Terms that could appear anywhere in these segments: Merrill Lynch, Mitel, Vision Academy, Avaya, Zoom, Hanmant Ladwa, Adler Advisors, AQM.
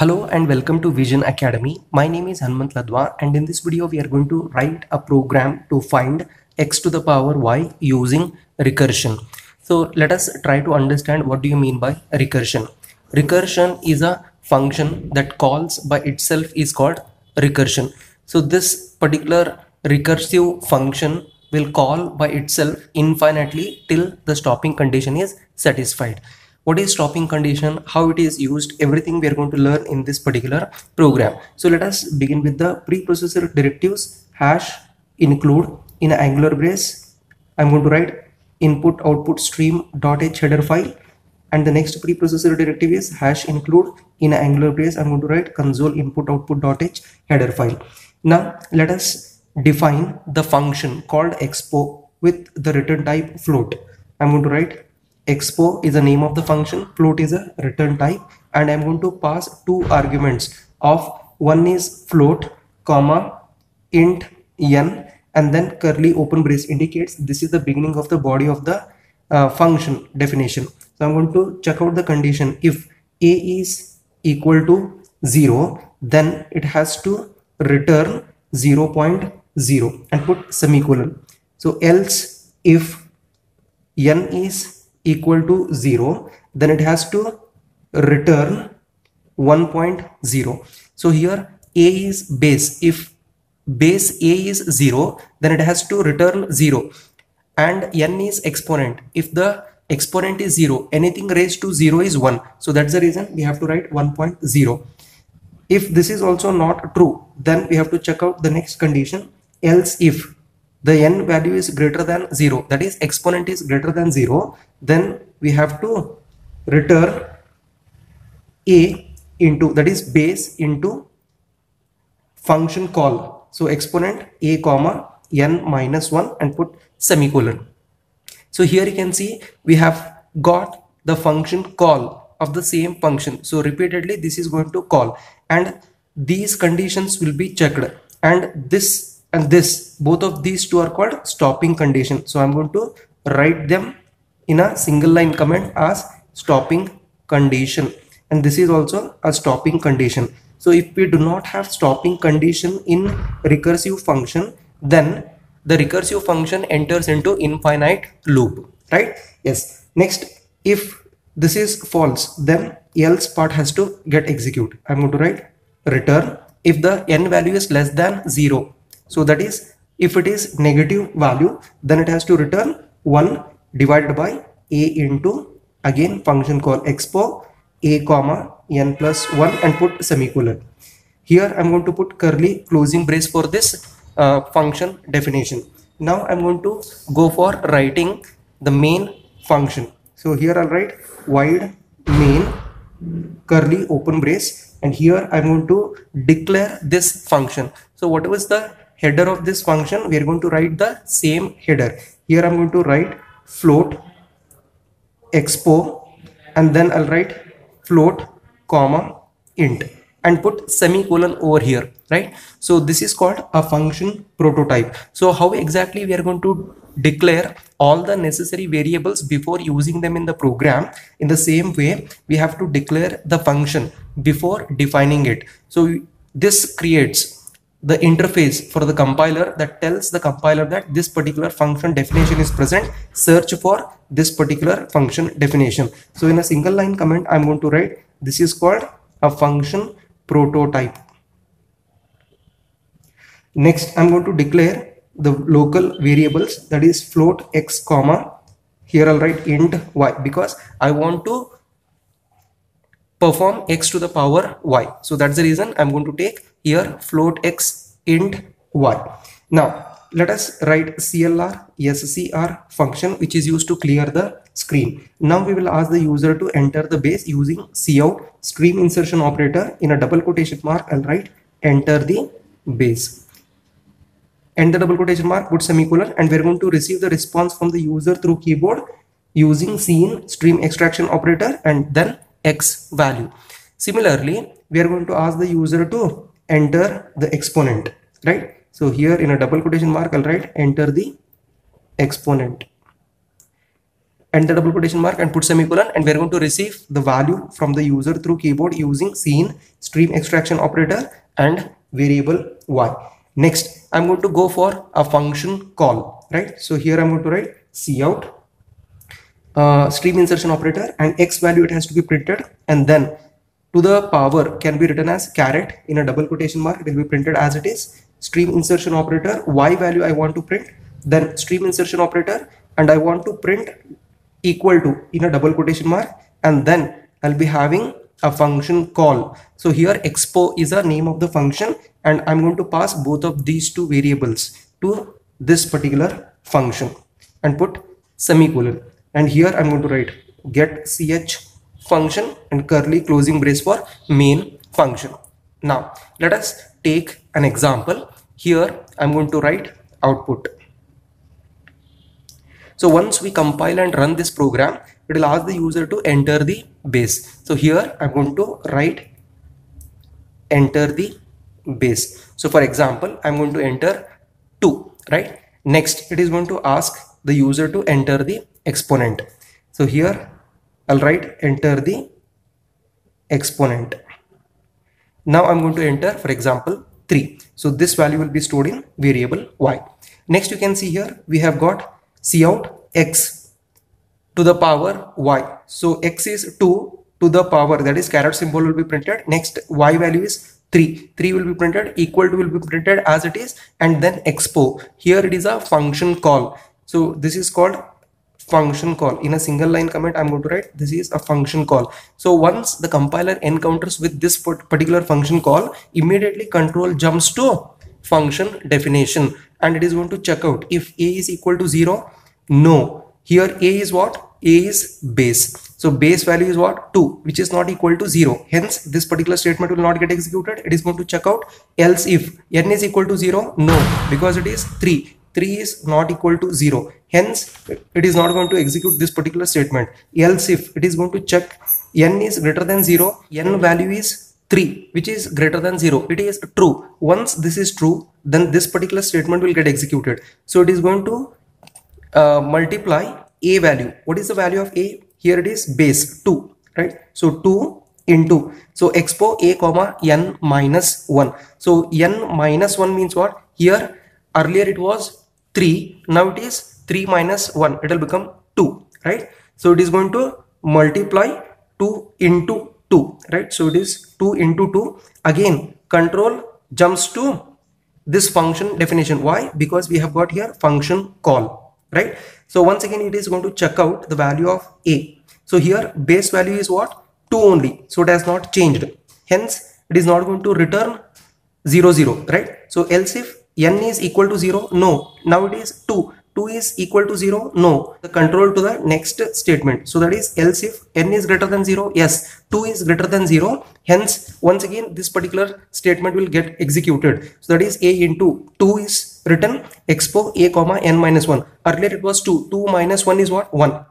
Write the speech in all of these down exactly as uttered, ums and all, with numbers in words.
Hello and welcome to Vision Academy. My name is Hanmant Ladwa, and in this video we are going to write a program to find x to the power y using recursion. So let us try to understand what do you mean by recursion. Recursion is a function that calls by itself is called recursion. So this particular recursive function will call by itself infinitely till the stopping condition is satisfied. What is stopping condition, how it is used, everything we are going to learn in this particular program. So let us begin with the preprocessor directives. Hash include in an angular brace. I'm going to write input output stream dot h header file, and the next preprocessor directive is hash include in an angular brace. I'm going to write console input output dot h header file. Now let us define the function called expo with the return type float. I'm going to write expo is the name of the function, float is a return type, and I'm going to pass two arguments of one is float comma int n, and then curly open brace indicates this is the beginning of the body of the uh, function definition. So I'm going to check out the condition. If a is equal to zero, then it has to return zero point zero and put semicolon. So else if n is equal to zero, then it has to return one point zero. So here a is base. If base a is zero, then it has to return zero, and n is exponent. If the exponent is zero, anything raised to zero is one. So that's the reason we have to write one point zero. If this is also not true, then we have to check out the next condition. Else if the n value is greater than zero, that is exponent is greater than zero, then we have to return a into, that is base into function call. So exponent a comma n minus one and put semicolon. So here you can see we have got the function call of the same function. So repeatedly this is going to call, and these conditions will be checked, and this and this, both of these two are called stopping condition. So I'm going to write them in a single line comment as stopping condition, and this is also a stopping condition. So if we do not have stopping condition in recursive function, then the recursive function enters into infinite loop, right? Yes. Next, if this is false, then else part has to get executed. I'm going to write return if the n value is less than zero. So that is, if it is negative value, then it has to return one divided by a into, again function called expo a comma n plus one and put semicolon. Here I'm going to put curly closing brace for this uh, function definition. Now I'm going to go for writing the main function. So here I'll write void main curly open brace, and here I'm going to declare this function. So whatever is the header of this function, we are going to write the same header. Here I'm going to write float expo, and then I'll write float comma int and put semicolon over here, right? So this is called a function prototype. So how exactly we are going to declare all the necessary variables before using them in the program? In the same way, we have to declare the function before defining it. So this creates the interface for the compiler that tells the compiler that this particular function definition is present, search for this particular function definition. So in a single line comment, I'm going to write this is called a function prototype. Next, I'm going to declare the local variables, that is float x comma, here I'll write int y, because I want to perform x to the power y. So that's the reason I'm going to take here float x int y. Now let us write C L R S C R function, which is used to clear the screen. Now we will ask the user to enter the base using cout stream insertion operator. In a double quotation mark, I'll write enter the base. Enter double quotation mark, put semicolon, and we're going to receive the response from the user through keyboard using scene stream extraction operator and then x value. Similarly, we are going to ask the user to enter the exponent, right? So here in a double quotation mark, I'll write enter the exponent, enter double quotation mark and put semicolon, and we're going to receive the value from the user through keyboard using scene, stream extraction operator, and variable y. Next, I'm going to go for a function call, right? So here I'm going to write cout, uh, stream insertion operator, and x value it has to be printed, and then to the power can be written as caret in a double quotation mark. It will be printed as it is. Stream insertion operator, y value I want to print, then stream insertion operator, and I want to print equal to in a double quotation mark, and then I'll be having a function call. So here expo is a name of the function, and I'm going to pass both of these two variables to this particular function and put semicolon. And here I'm going to write get ch function and curly closing brace for main function. Now let us take an example. Here I'm going to write output. So once we compile and run this program, it will ask the user to enter the base. So here I'm going to write enter the base. So for example, I'm going to enter two, right? Next, it is going to ask the user to enter the exponent. So here I'll write enter the exponent. Now I'm going to enter, for example, three. So this value will be stored in variable y. Next, you can see here we have got cout x to the power y. So x is two to the power, that is caret symbol will be printed. Next, y value is three. three will be printed, equal to will be printed as it is, and then expo. Here it is a function call. So this is called function call. In a single line comment, I'm going to write this is a function call. So once the compiler encounters with this particular function call, immediately control jumps to function definition, and it is going to check out if a is equal to zero. No, here a is what? A is base. So base value is what? two, which is not equal to zero. Hence this particular statement will not get executed. It is going to check out else if n is equal to zero. No, because it is three. three is not equal to zero. Hence it is not going to execute this particular statement. Else if it is going to check n is greater than zero, n value is three, which is greater than zero. It is true. Once this is true, then this particular statement will get executed. So it is going to uh, multiply a value. What is the value of a? Here it is base two, right? So two into, so expo a comma n minus one. So n minus one means what? Here earlier it was three, now it is three minus one, it will become two, right? So it is going to multiply two into two, right? So it is two into two. Again, control jumps to this function definition. Why? Because we have got here function call, right? So once again, it is going to check out the value of a. So here base value is what? two only. So it has not changed. Hence, it is not going to return zero, zero, right? So else if n is equal to zero, no. Now it is two. two is equal to zero, no. The control to the next statement. So that is else if n is greater than zero, yes. two is greater than zero. Hence, once again, this particular statement will get executed. So that is a into two is written expo a comma n minus one. Earlier it was two. two minus one is what? one.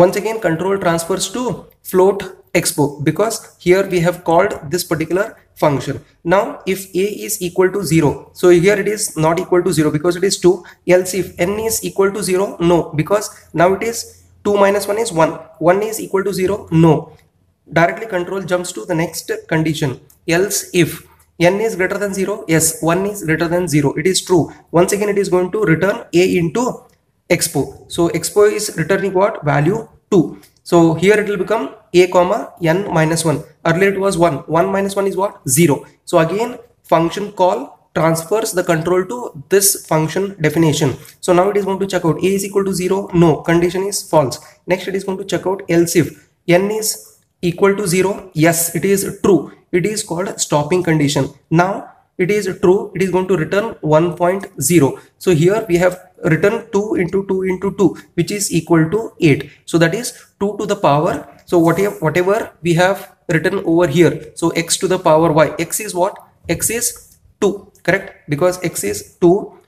Once again, control transfers to float expo, because here we have called this particular function. Now if a is equal to zero, so here it is not equal to zero because it is two. Else if n is equal to zero, no, because now it is two minus one is one. one is equal to zero, no. Directly control jumps to the next condition. Else if n is greater than zero, yes, one is greater than zero, it is true. Once again it is going to return a into expo. So expo is returning what? Value two. So here it will become a comma n minus one. Earlier it was one. one minus one is what? zero. So again, function call transfers the control to this function definition. So now it is going to check out a is equal to zero. No, condition is false. Next, it is going to check out else if n is equal to zero. Yes, it is true. It is called stopping condition. Now it is true. It is going to return one point zero. So here we have written two into two into two, which is equal to eight. So that is two to the power. So whatever, whatever we have written over here. So x to the power y. X is what? X is two, correct? Because x is two.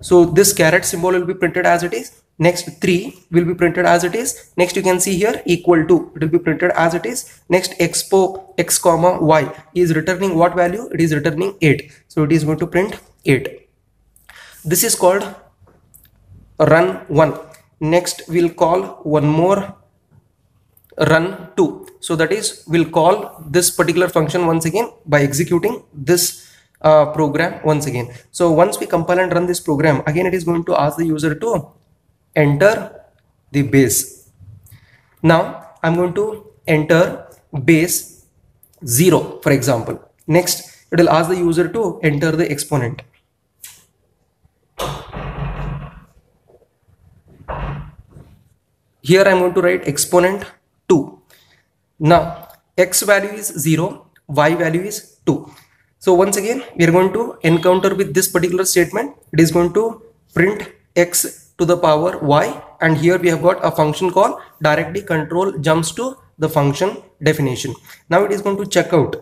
So this caret symbol will be printed as it is. Next, three will be printed as it is. Next, you can see here equal to, it will be printed as it is. Next, expo x comma y is returning what value? It is returning eight. So it is going to print eight. This is called run one. Next we'll call one more run two. So that is, we'll call this particular function once again by executing this uh, program once again. So once we compile and run this program, again it is going to ask the user to enter the base. Now I'm going to enter base zero, for example. Next it will ask the user to enter the exponent. Here I'm going to write exponent two. Now x value is zero, y value is two. So once again we are going to encounter with this particular statement. It is going to print x to the power y, and here we have got a function called directly control jumps to the function definition. Now it is going to check out.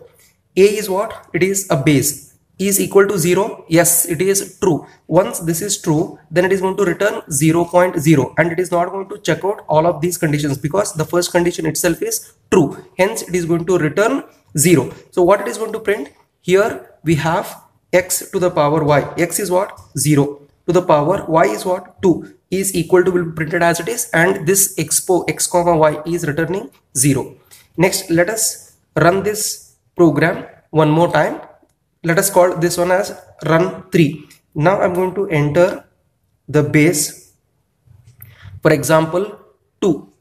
A is what? It is a base. E is equal to zero. Yes, it is true. Once this is true, then it is going to return zero point zero, and it is not going to check out all of these conditions because the first condition itself is true. Hence, it is going to return zero. So what it is going to print? Here we have x to the power y. X is what? zero. To the power y is what? two. E is equal to, will be printed as it is, and this expo x comma y is returning zero. Next, let us run this program one more time. Let us call this one as run three. Now I'm going to enter the base, for example two.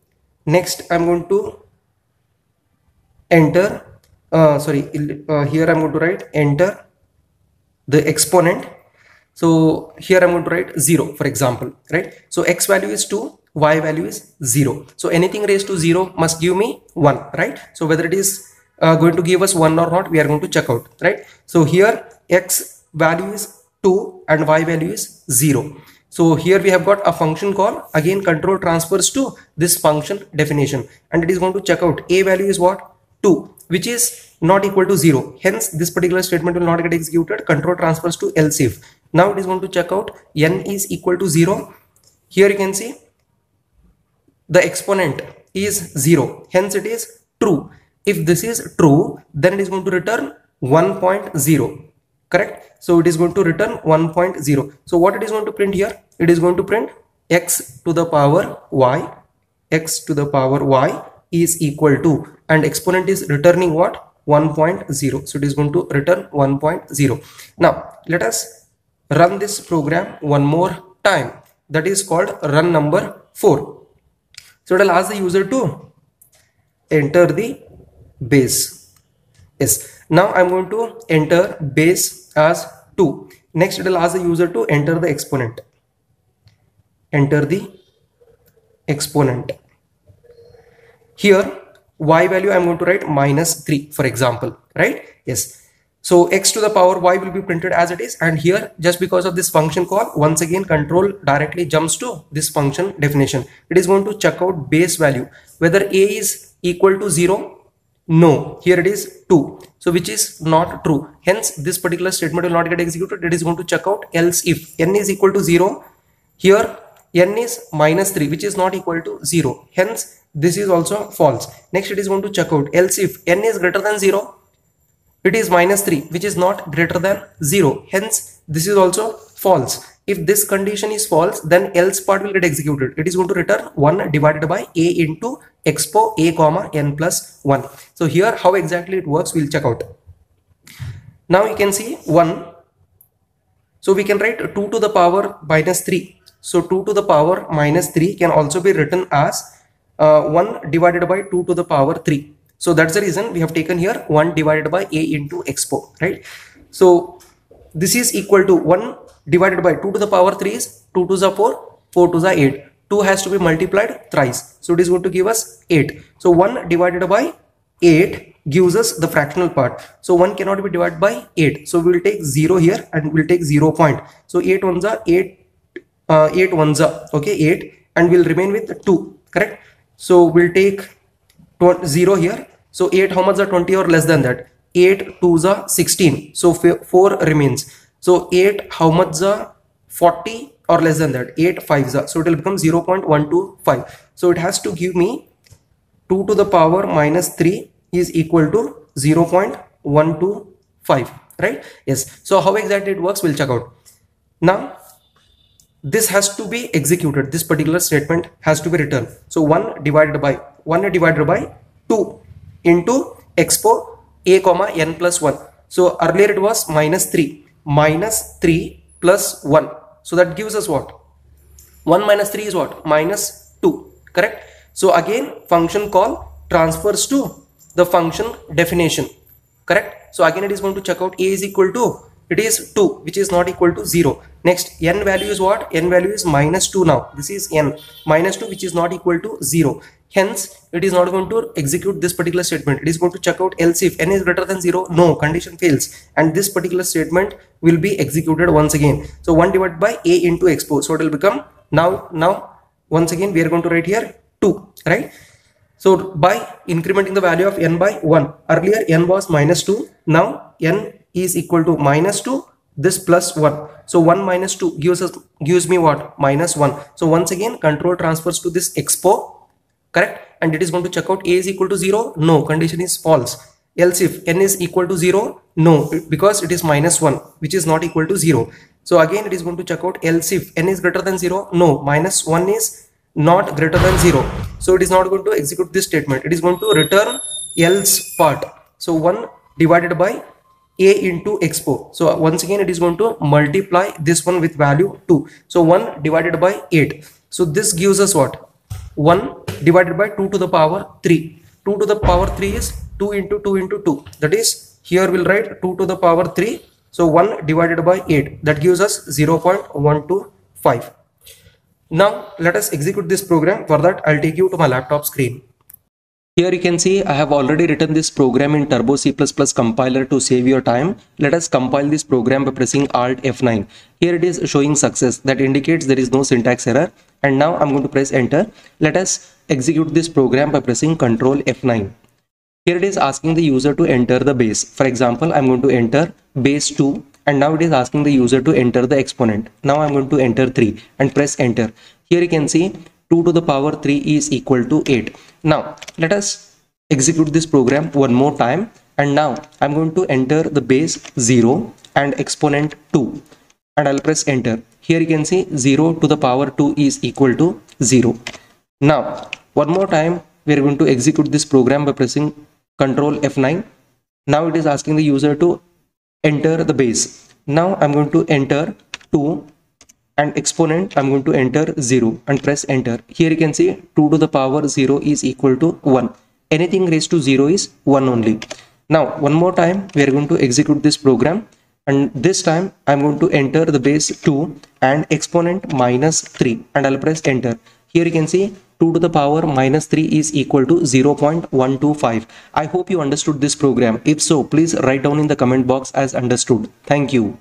Next I'm going to enter uh, sorry uh, here I'm going to write enter the exponent. So here I'm going to write zero, for example, right? So x value is two, y value is zero. So anything raised to zero must give me one, right? So whether it is Uh, going to give us one or not, we are going to check out, right? So here x value is two and y value is zero. So here we have got a function called, again control transfers to this function definition, and it is going to check out a value is what? two, which is not equal to zero. Hence this particular statement will not get executed. Control transfers to else if. Now it is going to check out n is equal to zero. Here you can see the exponent is zero, hence it is true. If this is true, then it is going to return one point zero, correct? So it is going to return one point zero. So what it is going to print here? It is going to print x to the power y, x to the power y is equal to, and exponent is returning what? one point zero. So it is going to return one point zero. Now let us run this program one more time. That is called run number four. So it will ask the user to enter the base. Yes, now I'm going to enter base as two. Next it will ask the user to enter the exponent. Enter the exponent. Here y value I'm going to write minus three, for example, right? Yes. So x to the power y will be printed as it is, and here just because of this function call, once again control directly jumps to this function definition. It is going to check out base value, whether a is equal to zero. No, here it is two, so which is not true. Hence this particular statement will not get executed. It is going to check out else if n is equal to zero. Here n is minus three, which is not equal to zero. Hence this is also false. Next it is going to check out else if n is greater than zero. It is minus three, which is not greater than zero. Hence this is also false. If this condition is false, then else part will get executed. It is going to return one divided by a into expo a comma n plus one. So here how exactly it works, we'll check out. Now you can see one. So we can write two to the power minus three. So two to the power minus three can also be written as uh, one divided by two to the power three. So that's the reason we have taken here one divided by a into expo, right? So this is equal to one divided by two to the power three is two to the four, four to the eight. two has to be multiplied thrice. So it is going to give us eight. So one divided by eight gives us the fractional part. So one cannot be divided by eight. So we will take zero here and we will take zero point. So eight ones are eight, uh, eight ones are, okay, eight, and we will remain with two, correct? So we will take zero here. So eight, how much are twenty or less than that? eight twos are sixteen. So four remains. So eight, how much are forty or less than that? eight fives are, so it will become zero point one two five. So it has to give me two to the power minus three is equal to zero point one two five, right? Yes. So how exactly it works, we'll check out. Now this has to be executed. This particular statement has to be returned. So one divided by one divided by two into expo a comma n plus one. So earlier it was minus three, minus three plus one. So that gives us what? One minus three is what? Minus two. Correct. So again, function call transfers to the function definition. Correct. So again, it is going to check out a is equal to, it is two, which is not equal to zero. Next, n value is what? N value is minus two now. This is n minus two, which is not equal to zero. Hence, it is not going to execute this particular statement. It is going to check out else if n is greater than zero. No, condition fails. And this particular statement will be executed once again. So one divided by a into expo. So it will become now, now once again, we are going to write here two, right? So by incrementing the value of n by one, earlier n was minus two. Now n is equal to minus two, this plus one. So one minus two gives us gives me what? Minus one. So once again, control transfers to this expo, correct? And it is going to check out a is equal to zero. No, condition is false. Else if n is equal to zero, no, because it is minus one, which is not equal to zero. So again, it is going to check out else if n is greater than zero. No, minus one is not greater than zero. So it is not going to execute this statement. It is going to return else part. So one divided by a into expo. So once again, it is going to multiply this one with value two. So one divided by eight. So this gives us what? one divided by two to the power three. two to the power three is two into two into two. That is, here we'll write two to the power three. So one divided by eight. That gives us zero point one two five. Now let us execute this program. For that, I'll take you to my laptop screen. Here you can see I have already written this program in Turbo C plus plus compiler to save your time. Let us compile this program by pressing Alt F nine. Here it is showing success. That indicates there is no syntax error. And now I'm going to press enter. Let us execute this program by pressing Control F nine. Here it is asking the user to enter the base. For example, I'm going to enter base two. And now it is asking the user to enter the exponent. Now I'm going to enter three and press enter. Here you can see two to the power three is equal to eight. Now let us execute this program one more time. And now I'm going to enter the base zero and exponent two. And I'll press enter. Here you can see zero to the power two is equal to zero. Now one more time we are going to execute this program by pressing Control F nine. Now it is asking the user to enter the base. Now I'm going to enter two and exponent I'm going to enter zero and press enter. Here you can see two to the power zero is equal to one. Anything raised to zero is one only. Now one more time we are going to execute this program, and this time I'm going to enter the base two and exponent minus three, and I'll press enter. Here you can see two to the power minus three is equal to zero point one two five. I hope you understood this program. If so, please write down in the comment box as understood. Thank you.